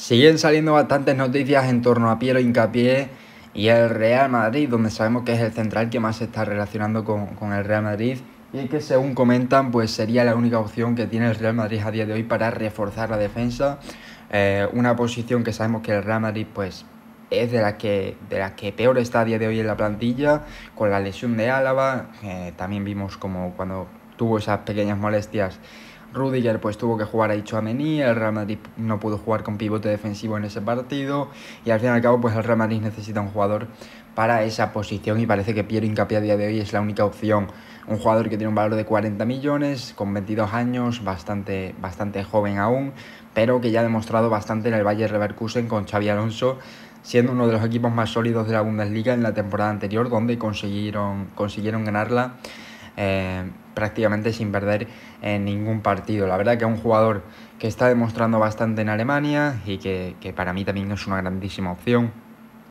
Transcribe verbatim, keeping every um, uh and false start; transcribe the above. Siguen saliendo bastantes noticias en torno a Piero Hincapié y el Real Madrid, donde sabemos que es el central que más se está relacionando con, con el Real Madrid, y que según comentan pues sería la única opción que tiene el Real Madrid a día de hoy para reforzar la defensa, eh, una posición que sabemos que el Real Madrid pues es de las que, de las que peor está a día de hoy en la plantilla, con la lesión de Álava. Eh, también vimos como cuando tuvo esas pequeñas molestias Rudiger pues tuvo que jugar ahí Tchouaméni, el Real Madrid no pudo jugar con pivote defensivo en ese partido, y al fin y al cabo pues el Real Madrid necesita un jugador para esa posición, y parece que Piero Hincapié a día de hoy es la única opción. Un jugador que tiene un valor de cuarenta millones, con veintidós años, bastante, bastante joven aún, pero que ya ha demostrado bastante en el Valle de Reverkusen con Xavi Alonso, siendo uno de los equipos más sólidos de la Bundesliga en la temporada anterior, donde consiguieron, consiguieron ganarla Eh, prácticamente sin perder en ningún partido. La verdad que es un jugador que está demostrando bastante en Alemania y que, que para mí también es una grandísima opción.